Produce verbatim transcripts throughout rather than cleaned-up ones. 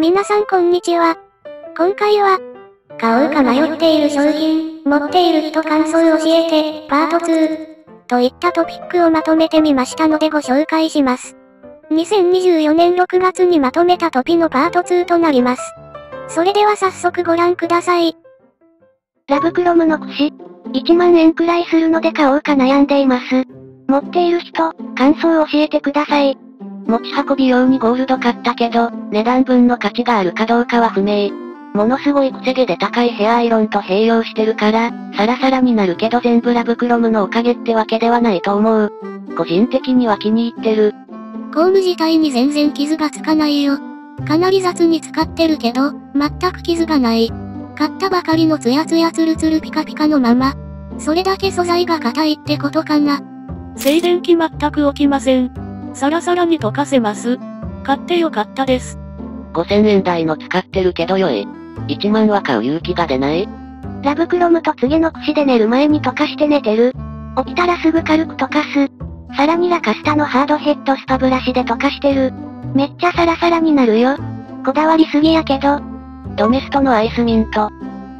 皆さんこんにちは。今回は、買うか迷っている商品、持っている人感想教えて、パートツーといったトピックをまとめてみましたのでご紹介します。にせんにじゅうよねんろくがつにまとめたトピのパートツーとなります。それでは早速ご覧ください。ラブクロムの櫛。いちまんえんくらいするので買おうか悩んでいます。持っている人、感想を教えてください。持ち運び用にゴールド買ったけど、値段分の価値があるかどうかは不明。ものすごい癖毛で高いヘアアイロンと併用してるから、サラサラになるけど全部ラブクロムのおかげってわけではないと思う。個人的には気に入ってる。コーム自体に全然傷がつかないよ。かなり雑に使ってるけど、全く傷がない。買ったばかりのツヤツヤツルツルピカピカのまま。それだけ素材が硬いってことかな。静電気全く起きません。サラサラに溶かせます。買ってよかったです。ごせんえんだいの使ってるけど良い。いちまんは買う勇気が出ない。ラブクロムと柘植の櫛で寝る前に溶かして寝てる。起きたらすぐ軽く溶かす。さらにラカスタのハードヘッドスパブラシで溶かしてる。めっちゃサラサラになるよ。こだわりすぎやけど。ドメストのアイスミント。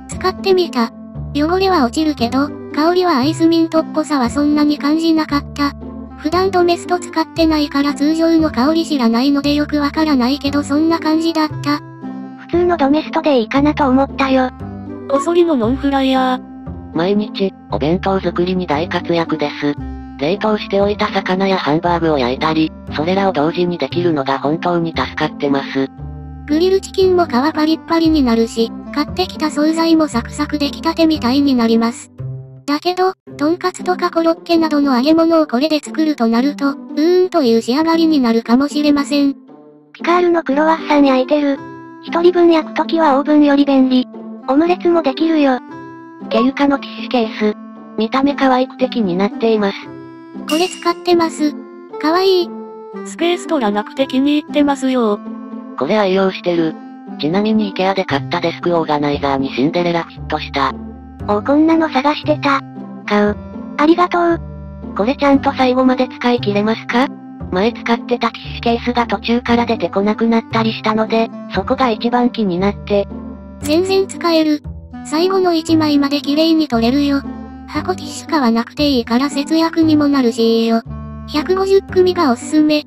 使ってみた。汚れは落ちるけど、香りはアイスミントっぽさはそんなに感じなかった。普段ドメスト使ってないから通常の香り知らないのでよくわからないけどそんな感じだった。普通のドメストでいいかなと思ったよ。おそりのノンフライヤー。毎日、お弁当作りに大活躍です。冷凍しておいた魚やハンバーグを焼いたり、それらを同時にできるのが本当に助かってます。グリルチキンも皮パリッパリになるし、買ってきた惣菜もサクサクできたてみたいになります。だけど、とんかつとかコロッケなどの揚げ物をこれで作るとなると、うーんという仕上がりになるかもしれません。ピカールのクロワッサン焼いてる。一人分焼くときはオーブンより便利。オムレツもできるよ。ケユカのティッシュケース。見た目可愛くて気になっています。これ使ってます。可愛い。スペース取らなくて気に入ってますよ。これ愛用してる。ちなみに IKEA で買ったデスクオーガナイザーにシンデレラフィットした。お、こんなの探してた。買う。ありがとう。これちゃんと最後まで使い切れますか？前使ってたティッシュケースが途中から出てこなくなったりしたので、そこが一番気になって。全然使える。最後のいちまいまで綺麗に取れるよ。箱ティッシュ買わなくていいから節約にもなるしいいよ。ひゃくごじゅっくみがおすすめ。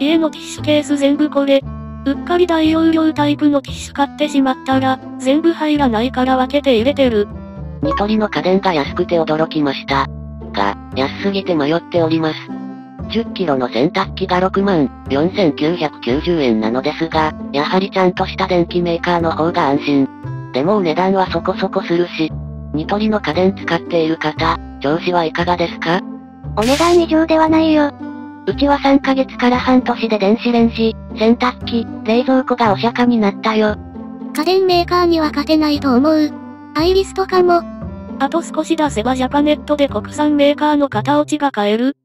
家のティッシュケース全部これ。うっかり大容量タイプのティッシュ買ってしまったら、全部入らないから分けて入れてる。ニトリの家電が安くて驚きました。が、安すぎて迷っております。じゅっキロの洗濯機がろくまんよんせんきゅうひゃくきゅうじゅうえんなのですが、やはりちゃんとした電気メーカーの方が安心。でもお値段はそこそこするし、ニトリの家電使っている方、調子はいかがですか？お値段以上ではないよ。うちはさんかげつから半年で電子レンジ、洗濯機、冷蔵庫がお釈迦になったよ。家電メーカーには勝てないと思う。アイリスとかも。あと少し出せばジャパネットで国産メーカーの型落ちが買える。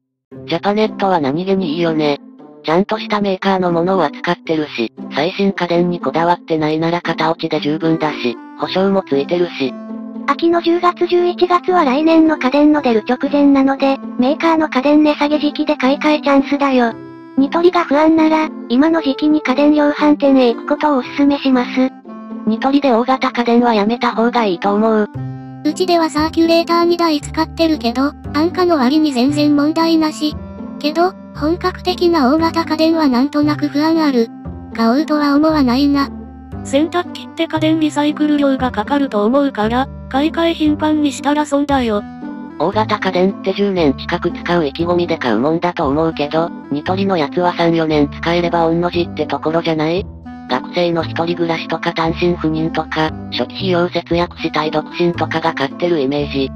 ジャパネットは何気にいいよね。ちゃんとしたメーカーのものを扱ってるし、最新家電にこだわってないなら型落ちで十分だし、保証もついてるし。秋のじゅうがつじゅういちがつは来年の家電の出る直前なので、メーカーの家電値下げ時期で買い替えチャンスだよ。ニトリが不安なら、今の時期に家電量販店へ行くことをお勧めします。ニトリで大型家電はやめた方がいいと思う。うちではサーキュレーターにだい使ってるけど、安価の割に全然問題なし。けど、本格的な大型家電はなんとなく不安ある。買おうとは思わないな。洗濯機って家電リサイクル量がかかると思うから、買い替え頻繁にしたら損だよ。大型家電ってじゅうねん近く使う意気込みで買うもんだと思うけど、ニトリのやつはさん、よねん使えれば御の字ってところじゃない？学生の一人暮らしとか単身赴任とか、初期費用節約したい独身とかが買ってるイメージ。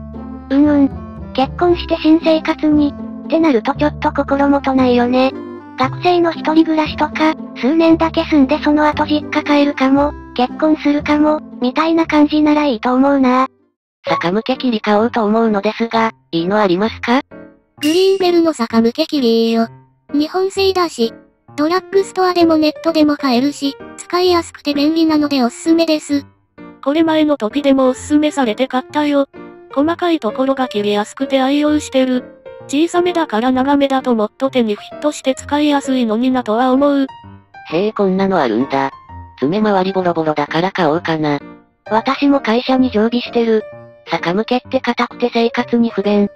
うんうん。結婚して新生活に、ってなるとちょっと心もとないよね。学生の一人暮らしとか、数年だけ住んでその後実家帰るかも、結婚するかも、みたいな感じならいいと思うな。逆向け切り買おうと思うのですが、いいのありますか？グリーンベルの逆向け切りいいよ。日本製だし。ドラッグストアでもネットでも買えるし、使いやすくて便利なのでおすすめです。これ前の時でもおすすめされて買ったよ。細かいところが切りやすくて愛用してる。小さめだから長めだともっと手にフィットして使いやすいのになとは思う。へえ、こんなのあるんだ。爪周りボロボロだから買おうかな。私も会社に常備してる。逆向けって硬くて生活に不便。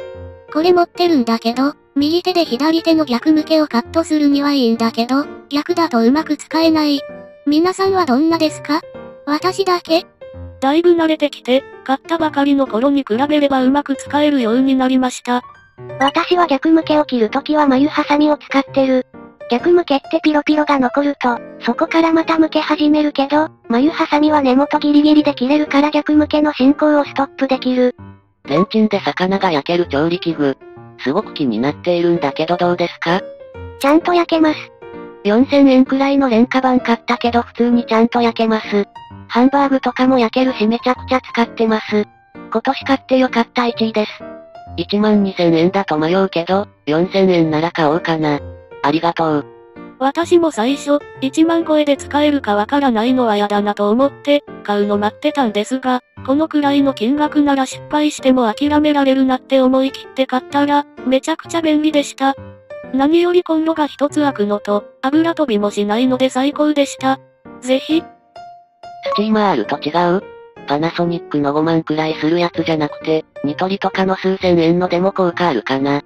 これ持ってるんだけど、右手で左手の逆向けをカットするにはいいんだけど、逆だとうまく使えない。皆さんはどんなですか？私だけ？だいぶ慣れてきて、買ったばかりの頃に比べればうまく使えるようになりました。私は逆向けを切るときは眉ハサミを使ってる。逆向けってピロピロが残ると、そこからまた向け始めるけど、眉ハサミは根元ギリギリで切れるから逆向けの進行をストップできる。レンチンで魚が焼ける調理器具。すごく気になっているんだけどどうですか？ちゃんと焼けます。よんせんえんくらいの廉価版買ったけど普通にちゃんと焼けます。ハンバーグとかも焼けるしめちゃくちゃ使ってます。今年買ってよかったいちいです。いちまんにせんえんだと迷うけど、よんせんえんなら買おうかな。ありがとう。私も最初、いちまん超えで使えるかわからないのはやだなと思って、買うの待ってたんですが、このくらいの金額なら失敗しても諦められるなって思い切って買ったら、めちゃくちゃ便利でした。何よりコンロが一つ開くのと、油飛びもしないので最高でした。ぜひ。スチーマーあると違う？パナソニックのごまんくらいするやつじゃなくて、ニトリとかの数千円のでも効果あるかな？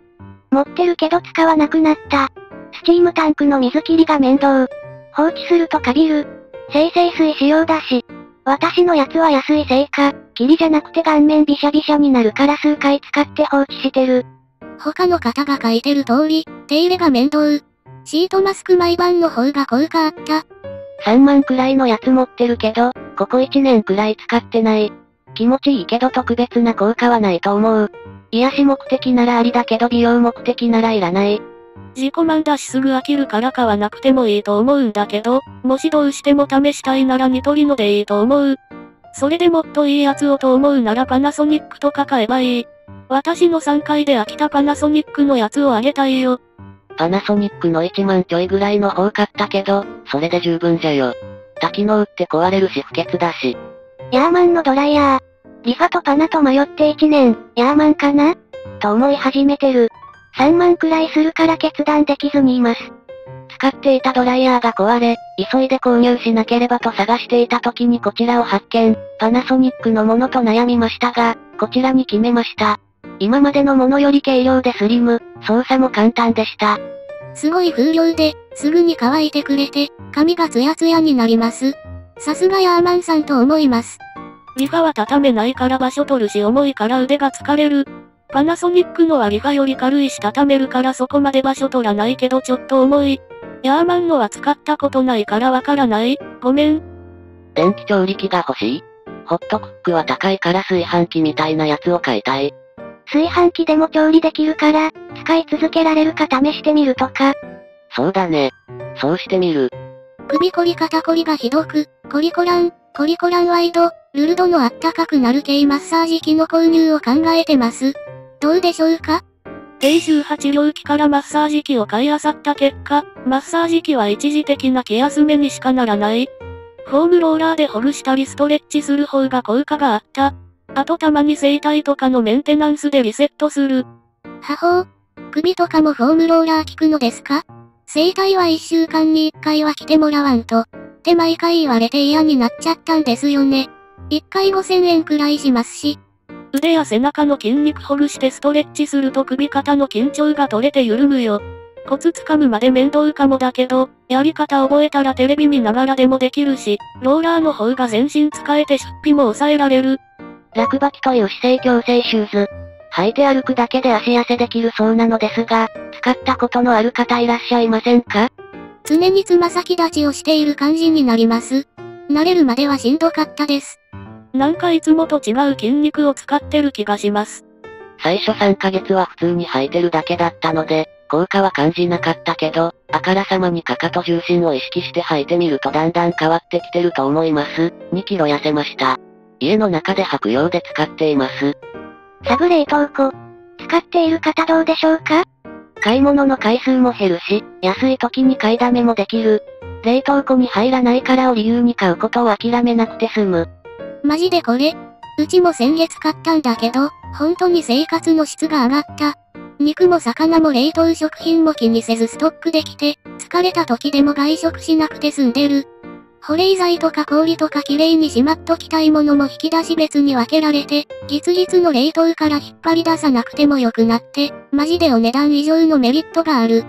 持ってるけど使わなくなった。スチームタンクの水切りが面倒。放置するとかびる。精製水仕様だし。私のやつは安いせいか、霧じゃなくて顔面びしゃびしゃになるから数回使って放置してる。他の方が書いてる通り、手入れが面倒。シートマスク毎晩の方が効果あった。さんまんくらいのやつ持ってるけど、ここいちねんくらい使ってない。気持ちいいけど特別な効果はないと思う。癒し目的ならありだけど美容目的ならいらない。自己満だしすぐ飽きるから買わなくてもいいと思うんだけど、もしどうしても試したいならニトリのでいいと思う。それでもっといいやつをと思うならパナソニックとか買えばいい。私のさんかいで飽きたパナソニックのやつをあげたいよ。パナソニックのいちまんちょいぐらいの方買ったけど、それで十分じゃよ。多機能って壊れるし不潔だし。ヤーマンのドライヤー。リファとパナと迷っていちねん、ヤーマンかな？と思い始めてる。さんまんくらいするから決断できずにいます。使っていたドライヤーが壊れ、急いで購入しなければと探していた時にこちらを発見、パナソニックのものと悩みましたが、こちらに決めました。今までのものより軽量でスリム、操作も簡単でした。すごい風量で、すぐに乾いてくれて、髪がツヤツヤになります。さすがヤーマンさんと思います。リファは畳めないから場所取るし重いから腕が疲れる。パナソニックのはリファより軽いし畳めるからそこまで場所取らないけどちょっと重い。ヤーマンのは使ったことないからわからない。ごめん。電気調理器が欲しい？ホットクックは高いから炊飯器みたいなやつを買いたい。炊飯器でも調理できるから、使い続けられるか試してみるとか。そうだね。そうしてみる。首こり肩こりがひどく、コリコラン、コリコランワイド、ルルドのあったかくなる系マッサージ機の購入を考えてます。どうでしょうか？低周波治療器からマッサージ機を買い漁った結果、マッサージ機は一時的な気休めにしかならない。フォームローラーでほぐしたりストレッチする方が効果があった。あとたまに整体とかのメンテナンスでリセットする。はほう。首とかもフォームローラー効くのですか？整体はいっしゅうかんにいっかいは来てもらわんと。って毎回言われて嫌になっちゃったんですよね。いっかいごせんえんくらいしますし。腕や背中の筋肉ほぐしてストレッチすると首肩の緊張が取れて緩むよ。コツ掴むまで面倒かもだけど、やり方覚えたらテレビ見ながらでもできるし、ローラーの方が全身使えて出費も抑えられる。楽履きという姿勢矯正シューズ。履いて歩くだけで足痩せできるそうなのですが、使ったことのある方いらっしゃいませんか？常につま先立ちをしている感じになります。慣れるまではしんどかったです。なんかいつもと違う筋肉を使ってる気がします。最初さんかげつは普通に履いてるだけだったので、効果は感じなかったけど、あからさまにかかと重心を意識して履いてみるとだんだん変わってきてると思います。にキロ痩せました。家の中で履くようで使っています。サブ冷凍庫。使っている方どうでしょうか？買い物の回数も減るし、安い時に買いだめもできる。冷凍庫に入らないからを理由に買うことを諦めなくて済む。マジでこれ。うちも先月買ったんだけど、本当に生活の質が上がった。肉も魚も冷凍食品も気にせずストックできて、疲れた時でも外食しなくて済んでる。保冷剤とか氷とか綺麗にしまっときたいものも引き出し別に分けられて、ギツギツの冷凍から引っ張り出さなくても良くなって、マジでお値段以上のメリットがある。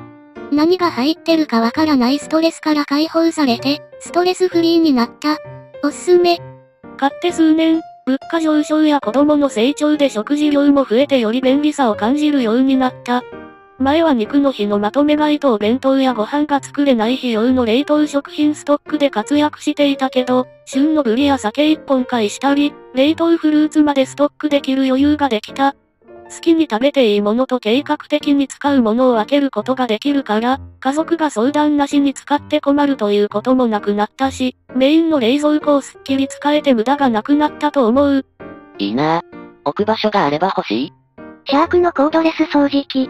何が入ってるかわからないストレスから解放されて、ストレスフリーになった。おすすめ。買って数年、物価上昇や子供の成長で食事量も増えてより便利さを感じるようになった。前は肉の日のまとめ買いとお弁当やご飯が作れない日用の冷凍食品ストックで活躍していたけど、旬のブリや酒一本買いしたり、冷凍フルーツまでストックできる余裕ができた。好きに食べていいものと計画的に使うものを分けることができるから、家族が相談なしに使って困るということもなくなったし、メインの冷蔵庫をすっきり使えて無駄がなくなったと思う。いいなぁ。置く場所があれば欲しい。シャークのコードレス掃除機。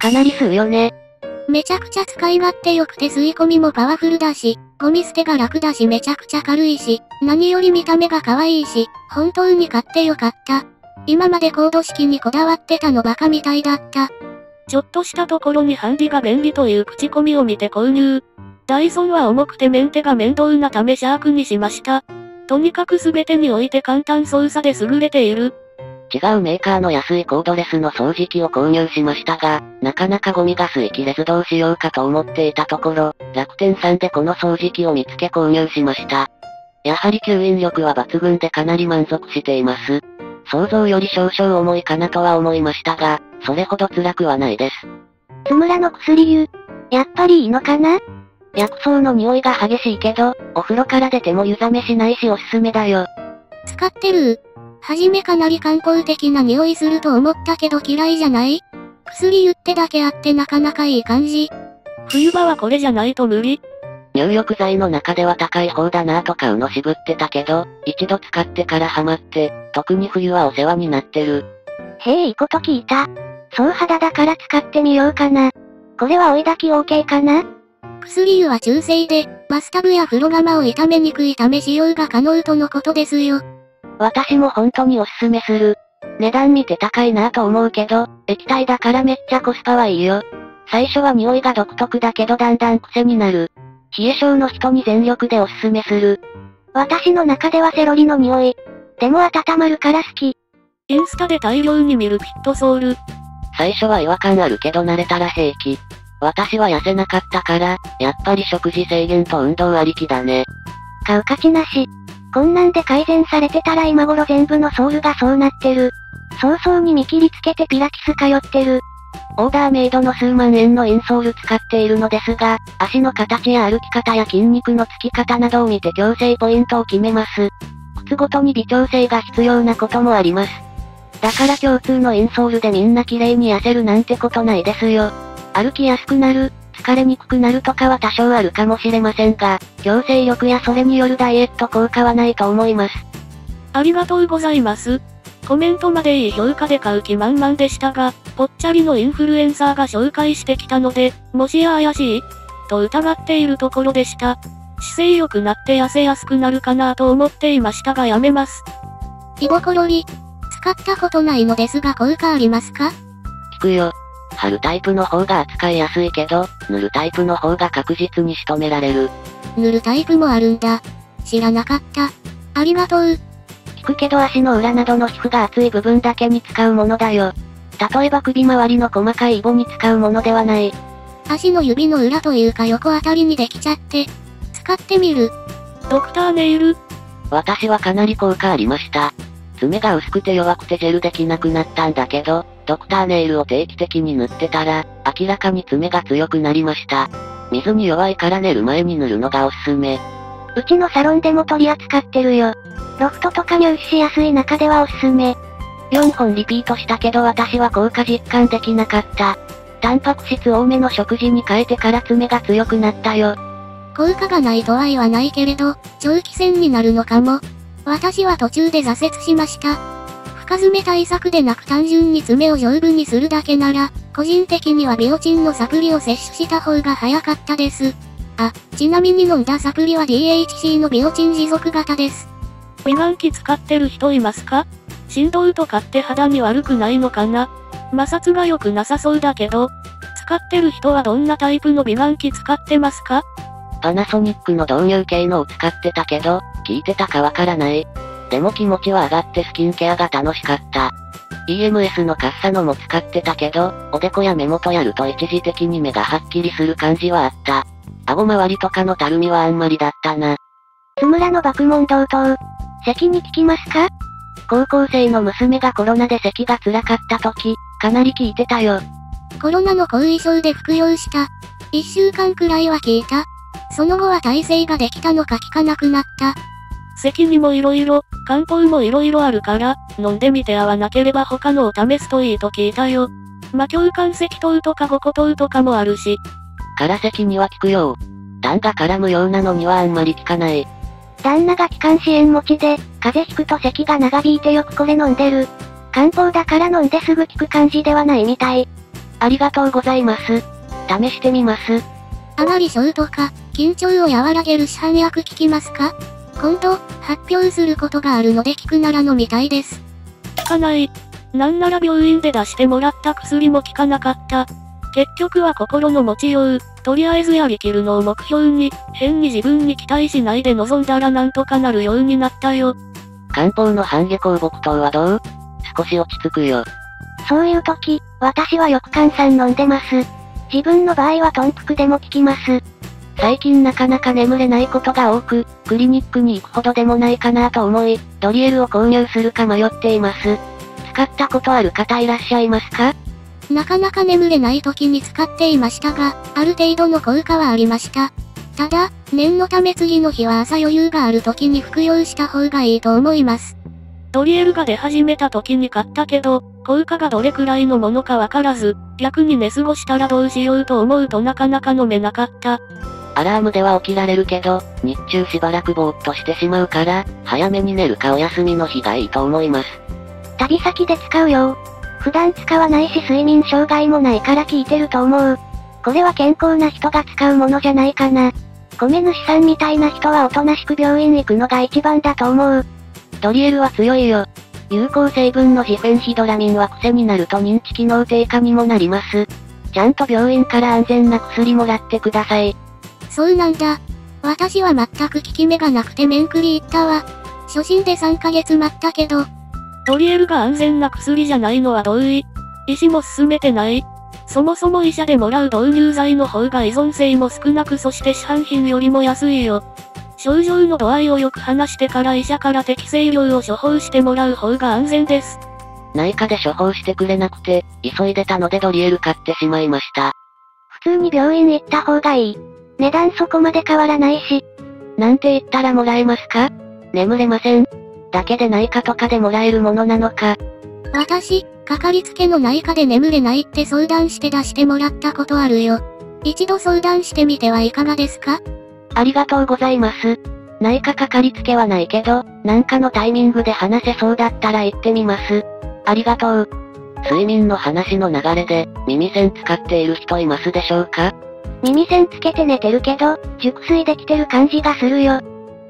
かなり吸うよね。めちゃくちゃ使い勝手良くて吸い込みもパワフルだし、ゴミ捨てが楽だしめちゃくちゃ軽いし、何より見た目が可愛いし、本当に買ってよかった。今までコード式にこだわってたのバカみたいだった。ちょっとしたところにハンディが便利という口コミを見て購入。ダイソンは重くてメンテが面倒なためシャークにしました。とにかく全てにおいて簡単操作で優れている。違うメーカーの安いコードレスの掃除機を購入しましたが、なかなかゴミが吸い切れずどうしようかと思っていたところ、楽天さんでこの掃除機を見つけ購入しました。やはり吸引力は抜群でかなり満足しています。想像より少々重いかなとは思いましたが、それほど辛くはないです。つむらの薬湯。やっぱりいいのかな？薬草の匂いが激しいけど、お風呂から出ても湯冷めしないしおすすめだよ。使ってる？はじめかなり観光的な匂いすると思ったけど嫌いじゃない？薬湯ってだけあってなかなかいい感じ。冬場はこれじゃないと無理。入浴剤の中では高い方だなぁと買うの渋ってたけど、一度使ってからハマって、特に冬はお世話になってる。へえ、いいこと聞いた。そう肌だから使ってみようかな。これは追い焚き OK かな？薬湯は中性で、バスタブや風呂釜を傷めにくいため使用が可能とのことですよ。私も本当におすすめする。値段見て高いなぁと思うけど、液体だからめっちゃコスパはいいよ。最初は匂いが独特だけどだんだん癖になる。冷え性の人に全力でおすすめする。私の中ではセロリの匂い。でも温まるから好き。インスタで大量に見るフィットソール。最初は違和感あるけど慣れたら平気。私は痩せなかったから、やっぱり食事制限と運動ありきだね。買う価値なし。こんなんで改善されてたら今頃全部のソールがそうなってる。早々に見切りつけてピラティス通ってる。オーダーメイドの数万円のインソール使っているのですが、足の形や歩き方や筋肉のつき方などを見て矯正ポイントを決めます。靴ごとに微調整が必要なこともあります。だから共通のインソールでみんな綺麗に痩せるなんてことないですよ。歩きやすくなる、疲れにくくなるとかは多少あるかもしれませんが、矯正力やそれによるダイエット効果はないと思います。ありがとうございます。コメントまでいい評価で買う気満々でしたが、ぽっちゃりのインフルエンサーが紹介してきたので、もしや怪しい？と疑っているところでした。姿勢良くなって痩せやすくなるかなと思っていましたがやめます。イボコロリ。使ったことないのですが効果ありますか？聞くよ。貼るタイプの方が扱いやすいけど、塗るタイプの方が確実に仕留められる。塗るタイプもあるんだ。知らなかった。ありがとう。聞くけど足の裏などの皮膚が厚い部分だけに使うものだよ。例えば首周りの細かいイボに使うものではない。足の指の裏というか横あたりにできちゃって。使ってみる。ドクターネイル。私はかなり効果ありました。爪が薄くて弱くてジェルできなくなったんだけど、ドクターネイルを定期的に塗ってたら、明らかに爪が強くなりました。水に弱いから寝る前に塗るのがおすすめ。うちのサロンでも取り扱ってるよ。ロフトとか入手しやすい中ではおすすめ。よんほんリピートしたけど私は効果実感できなかった。タンパク質多めの食事に変えてから爪が強くなったよ。効果がないとは言わないけれど、長期戦になるのかも。私は途中で挫折しました。深爪対策でなく単純に爪を丈夫にするだけなら、個人的にはビオチンのサプリを摂取した方が早かったです。あ、ちなみに飲んだサプリは ディーエイチシー のビオチン持続型です。美顔器使ってる人いますか？振動とかって肌に悪くないのかな？摩擦が良くなさそうだけど、使ってる人はどんなタイプの美顔器使ってますか？パナソニックの導入系のを使ってたけど、聞いてたかわからない。でも気持ちは上がってスキンケアが楽しかった。イーエムエス のカッサのも使ってたけど、おでこや目元やると一時的に目がはっきりする感じはあった。顎周りとかのたるみはあんまりだったな。津村の爆問同等。咳に効きますか？高校生の娘がコロナで咳が辛かった時、かなり効いてたよ。コロナの後遺症で服用した。一週間くらいは効いた。その後は耐性ができたのか効かなくなった。咳にもいろいろ、漢方もいろいろあるから、飲んでみて合わなければ他のを試すといいと聞いたよ。魔境間咳等とか五個等とかもあるし。空咳には効くよ。痰が絡むようなのにはあんまり効かない。旦那が気管支炎持ちで、風邪ひくと咳が長引いてよくこれ飲んでる。漢方だから飲んですぐ効く感じではないみたい。ありがとうございます。試してみます。あまり症とか、緊張を和らげる市販薬効きますか？今度、発表することがあるので効くなら飲みたいです。効かない。なんなら病院で出してもらった薬も効かなかった。結局は心の持ちよう。とりあえずやりきるのを目標に、変に自分に期待しないで臨んだらなんとかなるようになったよ。漢方の半夏香木湯はどう？少し落ち着くよ。そういう時、私はよく換算飲んでます。自分の場合は頓服でも効きます。最近なかなか眠れないことが多く、クリニックに行くほどでもないかなと思い、ドリエルを購入するか迷っています。使ったことある方いらっしゃいますか？なかなか眠れない時に使っていましたが、ある程度の効果はありました。ただ、念のため次の日は朝余裕がある時に服用した方がいいと思います。ドリエルが出始めた時に買ったけど、効果がどれくらいのものかわからず、逆に寝過ごしたらどうしようと思うとなかなか飲めなかった。アラームでは起きられるけど、日中しばらくぼーっとしてしまうから、早めに寝るかお休みの日がいいと思います。旅先で使うよ。普段使わないし睡眠障害もないから効いてると思う。これは健康な人が使うものじゃないかな。米主さんみたいな人はおとなしく病院行くのが一番だと思う。ドリエルは強いよ。有効成分のジフェンヒドラミンは癖になると認知機能低下にもなります。ちゃんと病院から安全な薬もらってください。そうなんだ。私は全く効き目がなくて面食い行ったわ。初診でさんかげつ待ったけど。ドリエルが安全な薬じゃないのは同意。医師も勧めてない。そもそも医者でもらう導入剤の方が依存性も少なく、そして市販品よりも安いよ。症状の度合いをよく話してから医者から適正量を処方してもらう方が安全です。内科で処方してくれなくて、急いでたのでドリエル買ってしまいました。普通に病院行った方がいい。値段そこまで変わらないし。なんて言ったらもらえますか？眠れません。だけで内科とかでもらえるものなのか。私、かかりつけの内科で眠れないって相談して出してもらったことあるよ。一度相談してみてはいかがですか？ありがとうございます。内科かかりつけはないけど、なんかのタイミングで話せそうだったら行ってみます。ありがとう。睡眠の話の流れで、耳栓使っている人いますでしょうか？耳栓つけて寝てるけど、熟睡できてる感じがするよ。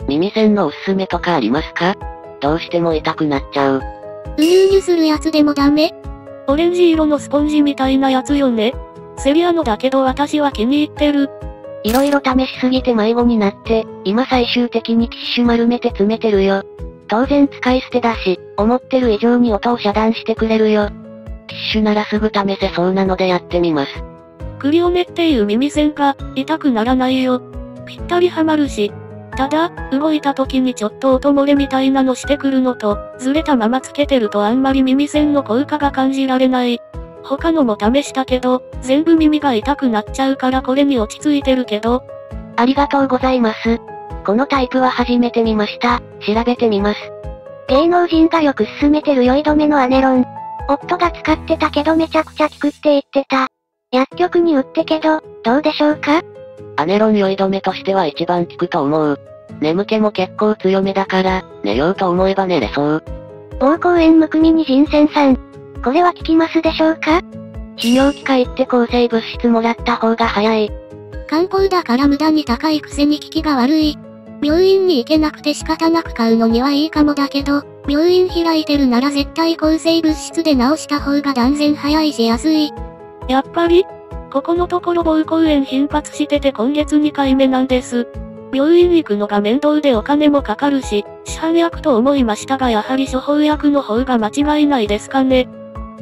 耳栓のおすすめとかありますか？どうしても痛くなっちゃう。うにゅうにゅするやつでもダメ？オレンジ色のスポンジみたいなやつよね。セリアのだけど私は気に入ってる。いろいろ試しすぎて迷子になって、今最終的にティッシュ丸めて詰めてるよ。当然使い捨てだし、思ってる以上に音を遮断してくれるよ。ティッシュならすぐ試せそうなのでやってみます。クリオネっていう耳栓が、痛くならないよ。ぴったりはまるし。ただ、動いた時にちょっと音漏れみたいなのしてくるのと、ずれたままつけてるとあんまり耳栓の効果が感じられない。他のも試したけど、全部耳が痛くなっちゃうからこれに落ち着いてるけど。ありがとうございます。このタイプは初めて見ました。調べてみます。芸能人がよく勧めてる酔い止めのアネロン。夫が使ってたけどめちゃくちゃ効くって言ってた。薬局に売ってけど、どうでしょうか？アネロン酔い止めとしては一番効くと思う。眠気も結構強めだから、寝ようと思えば寝れそう。膀胱炎むくみに人選さん。これは効きますでしょうか？泌尿器科行って抗生物質もらった方が早い。漢方だから無駄に高いくせに効きが悪い。病院に行けなくて仕方なく買うのにはいいかもだけど、病院開いてるなら絶対抗生物質で治した方が断然早いし安い。やっぱり？ここのところ膀胱炎頻発してて今月にかいめなんです。病院行くのが面倒でお金もかかるし、市販薬と思いましたがやはり処方薬の方が間違いないですかね。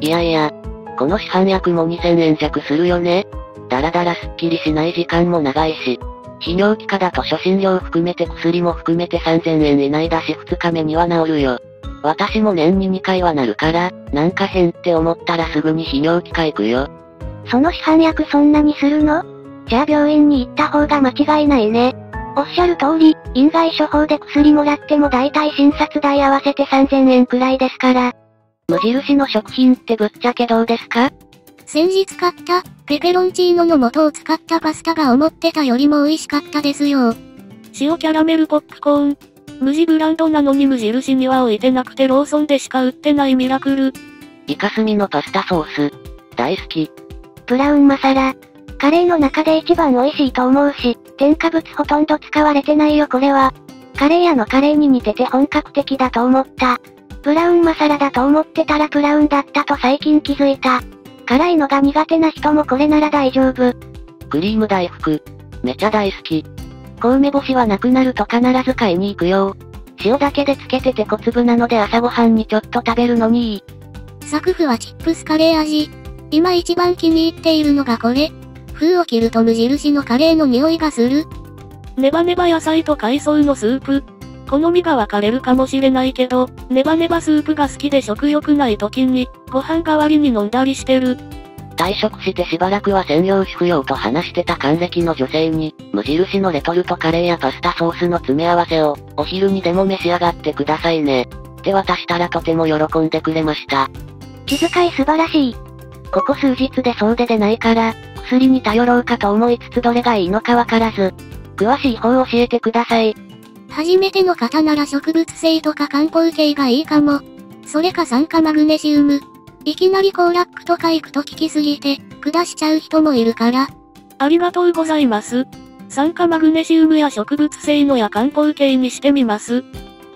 いやいや、この市販薬もにせんえん弱するよね。だらだらすっきりしない時間も長いし、泌尿器科だと初診料含めて薬も含めてさんぜんえん以内だしふつかめには治るよ。私も年ににかいはなるから、なんか変って思ったらすぐに泌尿器科行くよ。その市販薬そんなにするの？じゃあ病院に行った方が間違いないね。おっしゃる通り、院外処方で薬もらっても大体診察代合わせてさんぜんえんくらいですから。無印の食品ってぶっちゃけどうですか？先日買った、ペペロンチーノの素を使ったパスタが思ってたよりも美味しかったですよ。塩キャラメルポップコーン。無地ブランドなのに無印には置いてなくてローソンでしか売ってないミラクル。イカスミのパスタソース、大好き。ブラウンマサラ。カレーの中で一番美味しいと思うし、添加物ほとんど使われてないよこれは。カレー屋のカレーに似てて本格的だと思った。ブラウンマサラだと思ってたらプラウンだったと最近気づいた。辛いのが苦手な人もこれなら大丈夫。クリーム大福。めちゃ大好き。神戸干しはなくなると必ず買いに行くよ。塩だけでつけてて小粒なので朝ごはんにちょっと食べるのにいい。サクフはチップスカレー味。今一番気に入っているのがこれ。封を切ると無印のカレーの匂いがする。ネバネバ野菜と海藻のスープ。好みが分かれるかもしれないけど、ネバネバスープが好きで食欲ない時に、ご飯代わりに飲んだりしてる。退職してしばらくは専業主婦用と話してた還暦の女性に、無印のレトルトカレーやパスタソースの詰め合わせを、お昼にでも召し上がってくださいね。って渡したらとても喜んでくれました。気遣い素晴らしい。ここ数日でそうで出ないから、薬に頼ろうかと思いつつどれがいいのかわからず、詳しい方を教えてください。初めての方なら植物性とか漢方系がいいかも。それか酸化マグネシウム。いきなりコーラックとか行くと効きすぎて、下しちゃう人もいるから。ありがとうございます。酸化マグネシウムや植物性のや漢方系にしてみます。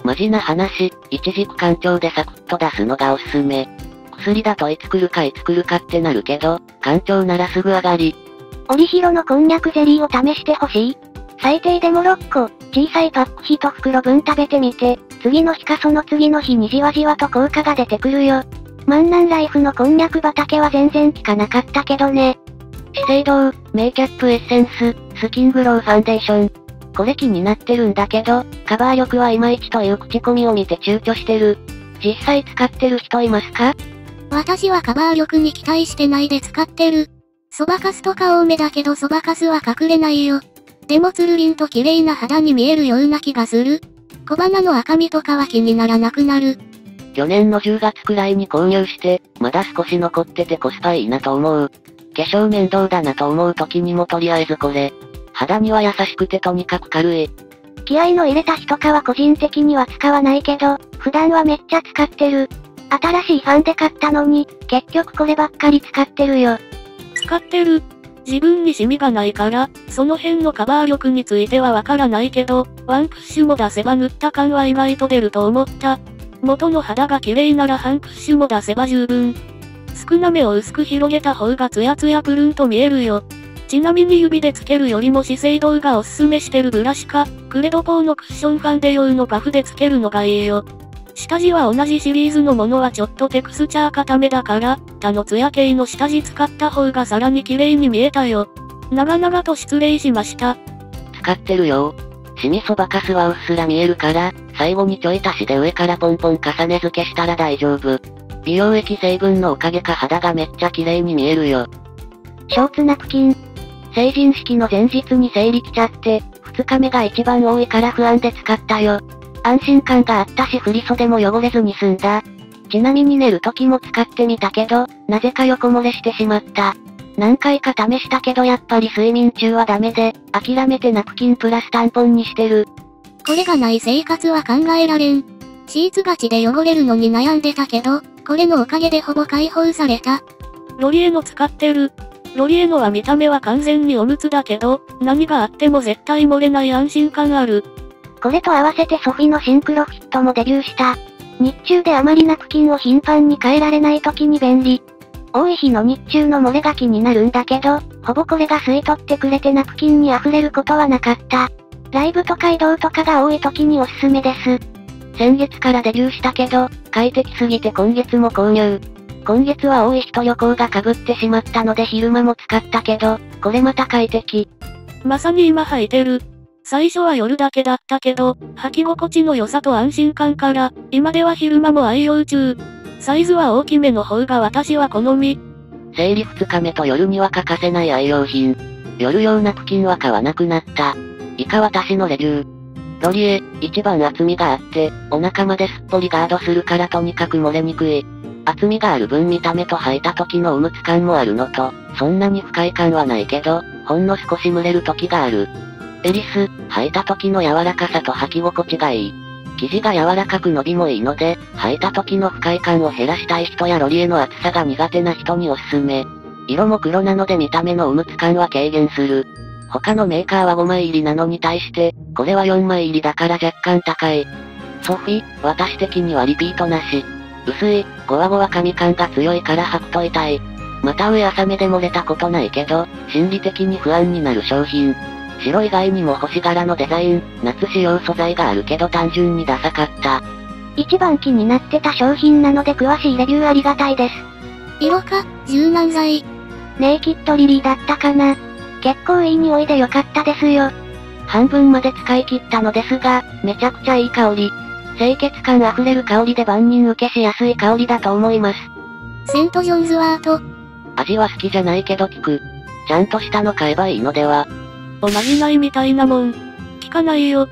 マジな話、一軸環境でサクッと出すのがおすすめ。薬だといつ来るかいつ来るかってなるけど、環境ならすぐ上がり。織広のこんにゃくゼリーを試してほしい。最低でもろっこ、小さいパックひとふくろぶん食べてみて、次の日かその次の日にじわじわと効果が出てくるよ。万南ライフのこんにゃく畑は全然効かなかったけどね。資生堂、メイキャップエッセンス、スキングローファンデーション。これ気になってるんだけど、カバー力はいまいちという口コミを見て躊躇してる。実際使ってる人いますか？私はカバー力に期待してないで使ってる。そばかすとか多めだけどそばかすは隠れないよ。でもつるりんと綺麗な肌に見えるような気がする。小鼻の赤みとかは気にならなくなる。去年のじゅうがつくらいに購入して、まだ少し残っててコスパいいなと思う。化粧面倒だなと思う時にもとりあえずこれ。肌には優しくてとにかく軽い。気合の入れた日とかは個人的には使わないけど、普段はめっちゃ使ってる。新しいファンで買ったのに、結局こればっかり使ってるよ。使ってる。自分にシミがないから、その辺のカバー力についてはわからないけど、ワンプッシュも出せば塗った感は意外と出ると思った。元の肌が綺麗なら半プッシュも出せば十分。少なめを薄く広げた方がツヤツヤプルンと見えるよ。ちなみに指でつけるよりも資生堂がおすすめしてるブラシか、クレドポーのクッションファンデ用のパフでつけるのがいいよ。下地は同じシリーズのものはちょっとテクスチャー固めだから、他のツヤ系の下地使った方がさらに綺麗に見えたよ。長々と失礼しました。使ってるよ。シミそばかすはうっすら見えるから、最後にちょい足しで上からポンポン重ね付けしたら大丈夫。美容液成分のおかげか肌がめっちゃ綺麗に見えるよ。ショーツナプキン。成人式の前日に生理来ちゃって、ふつかめが一番多いから不安で使ったよ。安心感があったし振袖も汚れずに済んだ。ちなみに寝る時も使ってみたけど、なぜか横漏れしてしまった。何回か試したけどやっぱり睡眠中はダメで、諦めてナプキンプラスタンポンにしてる。これがない生活は考えられん。シーツがちで汚れるのに悩んでたけど、これのおかげでほぼ解放された。ロリエノ使ってる。ロリエノは見た目は完全におむつだけど、何があっても絶対漏れない安心感ある。これと合わせてソフィのシンクロフィットもデビューした。日中であまりナプキンを頻繁に変えられない時に便利。多い日の日中の漏れが気になるんだけど、ほぼこれが吸い取ってくれてナプキンに溢れることはなかった。ライブとか移動とかが多い時におすすめです。先月からデビューしたけど、快適すぎて今月も購入。今月は多い日と旅行が被ってしまったので昼間も使ったけど、これまた快適。まさに今履いてる。最初は夜だけだったけど、履き心地の良さと安心感から、今では昼間も愛用中。サイズは大きめの方が私は好み。生理ふつかめと夜には欠かせない愛用品。夜用ナプキンは買わなくなった。以下私のレビュー。ロリエ、一番厚みがあって、お腹まですっぽりガードするからとにかく漏れにくい。厚みがある分見た目と履いた時のおむつ感もあるのと、そんなに不快感はないけど、ほんの少し蒸れる時がある。エリス、履いた時の柔らかさと履き心地がいい。生地が柔らかく伸びもいいので、履いた時の不快感を減らしたい人やロリエの厚さが苦手な人におすすめ。色も黒なので見た目のおむつ感は軽減する。他のメーカーはごまい入りなのに対して、これはよんまい入りだから若干高い。ソフィ、私的にはリピートなし。薄い、ゴワゴワ髪感が強いから履くと痛い。また上浅めで漏れたことないけど、心理的に不安になる商品。白以外にも星柄のデザイン、夏仕様素材があるけど単純にダサかった。一番気になってた商品なので詳しいレビューありがたいです。色か、柔軟剤。ネイキッドリリーだったかな。結構いい匂いで良かったですよ。半分まで使い切ったのですが、めちゃくちゃいい香り。清潔感あふれる香りで万人受けしやすい香りだと思います。セント・ジョンズワート。味は好きじゃないけど聞く。ちゃんとしたの買えばいいのでは。おまじないみたいなもん。聞かないよ。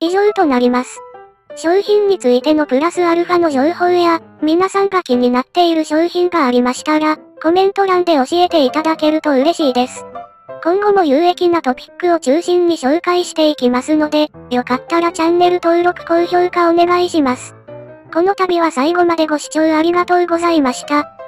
以上となります。商品についてのプラスアルファの情報や、皆さんが気になっている商品がありましたら、コメント欄で教えていただけると嬉しいです。今後も有益なトピックを中心に紹介していきますので、よかったらチャンネル登録・高評価お願いします。この度は最後までご視聴ありがとうございました。